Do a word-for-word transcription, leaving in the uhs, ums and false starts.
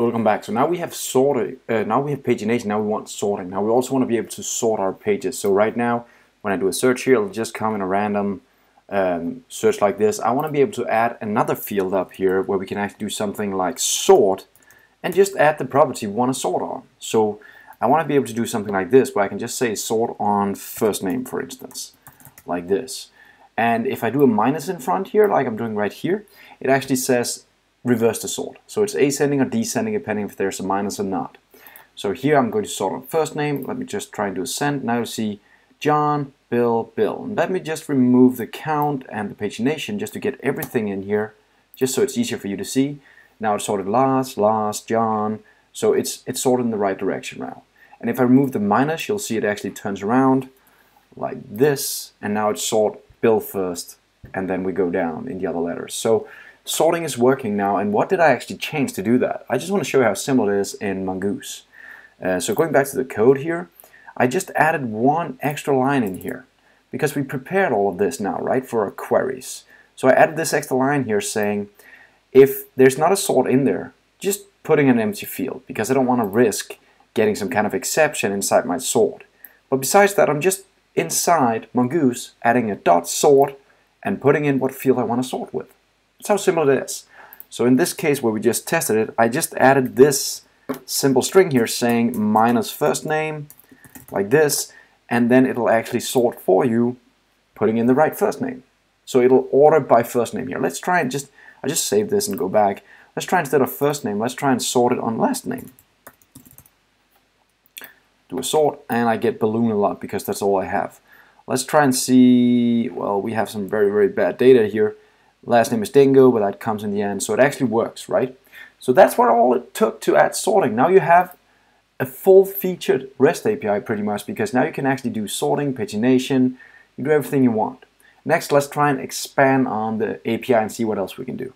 Welcome back. So now we have sorted, uh, now we have pagination, now we want sorting. Now we also want to be able to sort our pages. So right now, when I do a search here, it'll just come in a random um, search like this. I want to be able to add another field up here where we can actually do something like sort and just add the property we want to sort on. So I want to be able to do something like this where I can just say sort on first name, for instance, like this. And if I do a minus in front here, like I'm doing right here, it actually says reverse the sort. So it's ascending or descending depending if there's a minus or not. So here I'm going to sort on first name. Let me just try and do ascend. Now you see John, Bill, Bill. And let me just remove the count and the pagination just to get everything in here, just so it's easier for you to see. Now it's sorted last, last, John. So it's, it's sorted in the right direction now. And if I remove the minus, you'll see it actually turns around like this. And now it's sort Bill first, and then we go down in the other letters. So sorting is working now, and what did I actually change to do that? I just want to show you how simple it is in Mongoose. Uh, so going back to the code here, I just added one extra line in here because we prepared all of this now, right, for our queries. So I added this extra line here saying, if there's not a sort in there, just putting an empty field because I don't want to risk getting some kind of exception inside my sort. But besides that, I'm just inside Mongoose adding a dot sort and putting in what field I want to sort with. That's how simple it is. So in this case where we just tested it, I just added this simple string here saying minus first name, like this, and then it'll actually sort for you, putting in the right first name. So it'll order by first name here. Let's try and just, I just save this and go back. Let's try instead of first name, let's try and sort it on last name. Do a sort, and I get balloon a lot because that's all I have. Let's try and see, well, we have some very, very bad data here. Last name is Dingo, but that comes in the end, so it actually works, right? So that's what all it took to add sorting. Now you have a full-featured REST A P I pretty much, because now you can actually do sorting, pagination, you do everything you want. Next, let's try and expand on the A P I and see what else we can do.